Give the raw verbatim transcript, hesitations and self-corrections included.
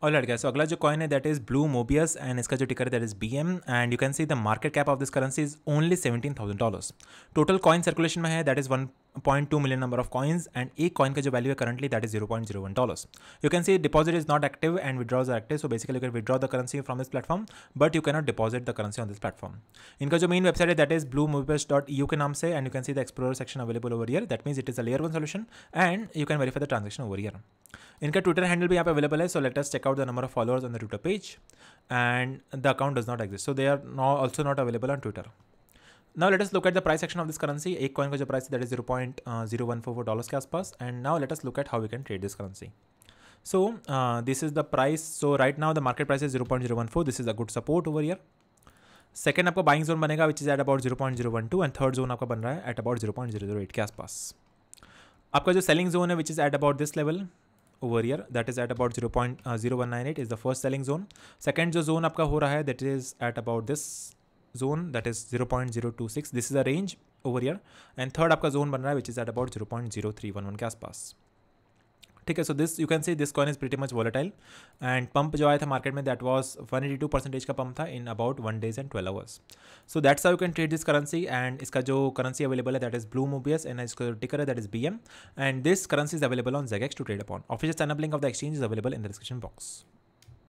Alright guys, so agla jo coin hai that is Blue Mobius and iska jo ticker hai that is B M and you can see the market cap of this currency is only seventeen thousand dollars. Total coin circulation mein hai that is one point two million number of coins and ek coin ka jo value hai currently that is zero point zero one dollars. You can see deposit is not active and withdrawals are active, so basically you can withdraw the currency from this platform but you cannot deposit the currency on this platform. Inka jo main website hai that is blue mobius dot E U ke naam se and you can see the explorer section available over here, that means it is a layer one solution and you can verify the transaction over here. Inka Twitter handle bhi yahan pe available hai, so let us check out the number of followers on the Twitter page, and the account does not exist, so they are now also not available on Twitter. Now let us look at the price action of this currency. Ek coin ka jo price that is zero point zero one four four dollars ke aaspas, and now let us look at how we can trade this currency. So uh, this is the price. So right now the market price is zero point zero one four. This is a good support over here. Second आपका buying zone बनेगा which is at about zero point zero one two, and third zone आपका बन रहा है at about zero point zero zero eight के आसपास. आपका जो selling zone है which is at about this level over here, that is at about zero point zero one nine eight is the first selling zone. Second जो zone आपका हो रहा है that is at about this zone, that is zero point zero two six, this is a range over here, and third आपका zone बन रहा है which is at about zero point zero three one one के आसपास. ठीक है, so this you can see this coin is pretty much volatile and pump जो आया था market में that was one hundred eighty-two percentage का pump था in about one days and twelve hours. So that's how you can trade this currency, and इसका जो currency available है that is Blue Mobius and इसका ticker है that is B M, and this currency is available on Xeggex to trade upon. Official sign up link of the exchange is available in the description box.